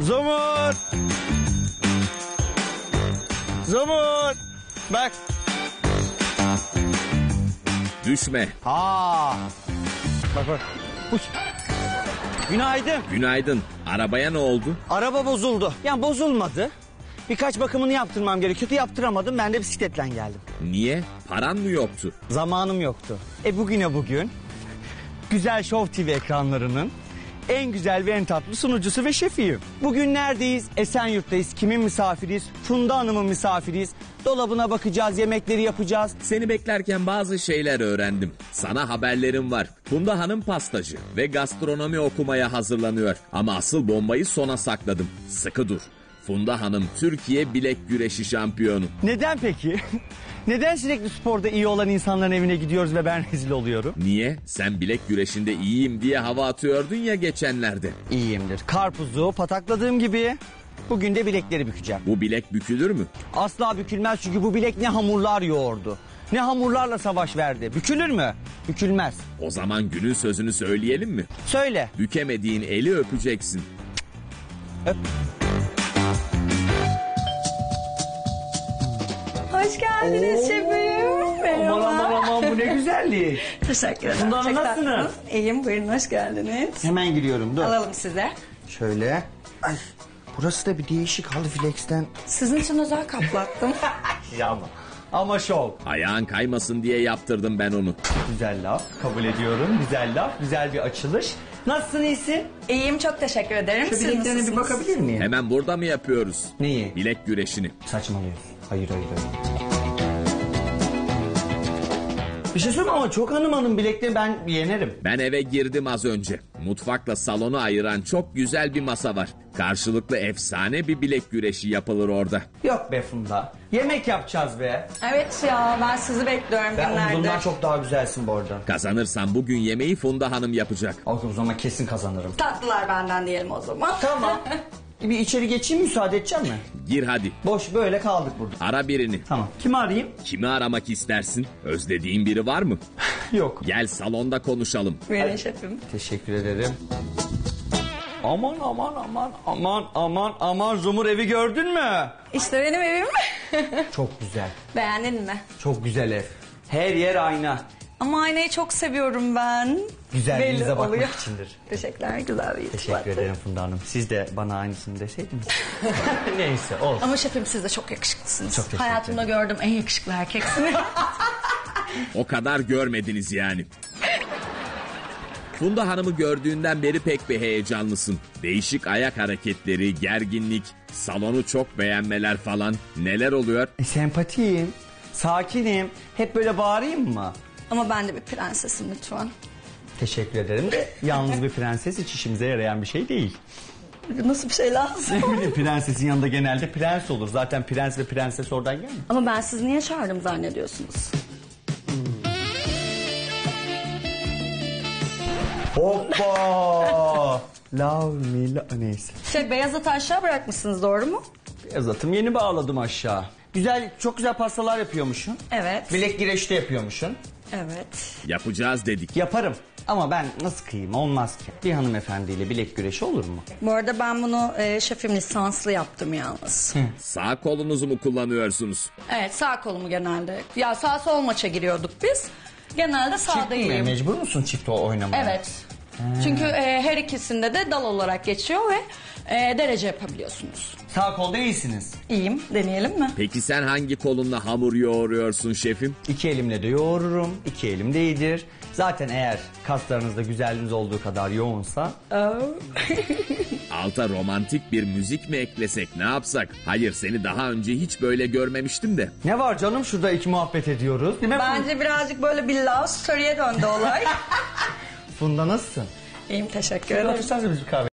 Zumur! Zumur! Bak! Düşme. Aa! Bak bak. Uç. Günaydın. Günaydın. Arabaya ne oldu? Araba bozuldu. Yani bozulmadı. Birkaç bakımını yaptırmam gerekiyordu. Yaptıramadım. Ben de bisikletle geldim. Niye? Paran mı yoktu? Zamanım yoktu. Bugüne bugün güzel Show TV ekranlarının en güzel ve en tatlı sunucusu ve şefiyim. Bugün neredeyiz? Esenyurt'tayız. Kimin misafiriyiz? Funda Hanım'ın misafiriyiz. Dolabına bakacağız, yemekleri yapacağız. Seni beklerken bazı şeyler öğrendim. Sana haberlerim var. Funda Hanım pastacı ve gastronomi okumaya hazırlanıyor. Ama asıl bombayı sona sakladım. Sıkı dur. Funda Hanım Türkiye bilek güreşi şampiyonu. Neden peki? Neden sürekli sporda iyi olan insanların evine gidiyoruz ve ben rezil oluyorum? Niye? Sen bilek güreşinde iyiyim diye hava atıyordun ya geçenlerde. İyiyimdir. Karpuzu patakladığım gibi bugün de bilekleri bükeceğim. Bu bilek bükülür mü? Asla bükülmez çünkü bu bilek ne hamurlar yoğurdu. Ne hamurlarla savaş verdi. Bükülür mü? Bükülmez. O zaman günün sözünü söyleyelim mi? Söyle. Bükemediğin eli öpeceksin. Öp. Hoş geldiniz şefim. Merhaba. Aman bu ne güzellik. Teşekkür ederim. Bundan nasılsınız? İyiyim, buyurun hoş geldiniz. Hemen giriyorum, dur. Alalım size. Şöyle. Ay, burası da bir değişik halı flex'ten. Sizin için özel kaplattım. Ya ama şov. Ayağın kaymasın diye yaptırdım ben onu. Güzel laf, kabul ediyorum. Güzel laf, güzel bir açılış. Nasılsın, iyisin? İyiyim, çok teşekkür ederim. Şu bileklerine bir bakabilir miyim? Hemen burada mı yapıyoruz? Neyi? Bilek güreşini. Saçmalıyorsun. Hayır. Bir şey söyleyeyim ama çok hanım bilekleri ben yenerim. Ben eve girdim az önce. Mutfakla salonu ayıran çok güzel bir masa var. Karşılıklı efsane bir bilek güreşi yapılır orada. Yok be Funda. Yemek yapacağız be. Evet ya, ben sizi bekliyorum günlerdir. Ben uzundan çok daha güzelsin bu arada. Kazanırsan bugün yemeği Funda Hanım yapacak. O zaman kesin kazanırım. Tatlılar benden diyelim o zaman. Tamam. Bir içeri geçeyim, müsaade edecek misin? Gir hadi. Boş böyle kaldık burada. Ara birini. Tamam. Kimi arayayım? Kimi aramak istersin? Özlediğin biri var mı? Yok. Gel salonda konuşalım. Buyurun şefim. Teşekkür ederim. Aman Zumur, evi gördün mü? İşte benim evim. Çok güzel. Beğendin mi? Çok güzel ev. Her yer ayna. Ama aynayı çok seviyorum ben. Güzelliğinize bakmak içindir. Teşekkürler, güzel bir itibatı. Teşekkür ederim Funda Hanım. Siz de bana aynısını deseydiniz. Neyse, olsun. Ama şefim siz de çok yakışıklısınız. Çok teşekkür ederim. Hayatımda gördüm en yakışıklı erkeksiniz. O kadar görmediniz yani. Funda Hanım'ı gördüğünden beri pek bir heyecanlısın. Değişik ayak hareketleri, gerginlik, salonu çok beğenmeler falan. Neler oluyor? Sempatiyim, sakinim. Hep böyle bağırayım mı? Ama ben de bir prensesim lütfen. Teşekkür ederim de yalnız bir prenses hiç işimize yarayan bir şey değil. Nasıl bir şey lazım? Ne bileyim, prensesin yanında genelde prens olur. Zaten prens ve prenses oradan gelmiyor. Ama ben sizi niye çağırdım zannediyorsunuz? Hoppa! Love me, neyse. Beyaz atı aşağı bırakmışsınız, doğru mu? Beyaz atımı yeni bağladım aşağı. Güzel, çok güzel pastalar yapıyormuşsun. Evet. Bilek güreşi de yapıyormuşsun. Evet. Yapacağız dedik. Yaparım. Ama ben nasıl kıyayım? Olmaz ki. Bir hanımefendiyle bilek güreşi olur mu? Bu arada ben bunu şefim lisanslı yaptım yalnız. Sağ kolunuzu mu kullanıyorsunuz? Evet, sağ kolumu genelde. Ya sağ sol maça giriyorduk biz. Genelde sağdayım. Çift mi? Mecbur musun çift oynamaya? Evet. Çünkü her ikisinde de dal olarak geçiyor ve derece yapabiliyorsunuz. Sağ kolda iyisiniz. İyiyim, deneyelim mi? Peki sen hangi kolunla hamur yoğuruyorsun şefim? İki elimle de yoğururum, iki elim de iyidir. Zaten eğer kaslarınızda güzelliğiniz olduğu kadar yoğunsa... Alta romantik bir müzik mi eklesek, ne yapsak? Hayır, seni daha önce hiç böyle görmemiştim de. Ne var canım, şurada iki muhabbet ediyoruz. Bence birazcık böyle bir love story'e döndü olay. Funda nasılsın? İyiyim, teşekkür ederim. Otursanız biz bir kahve.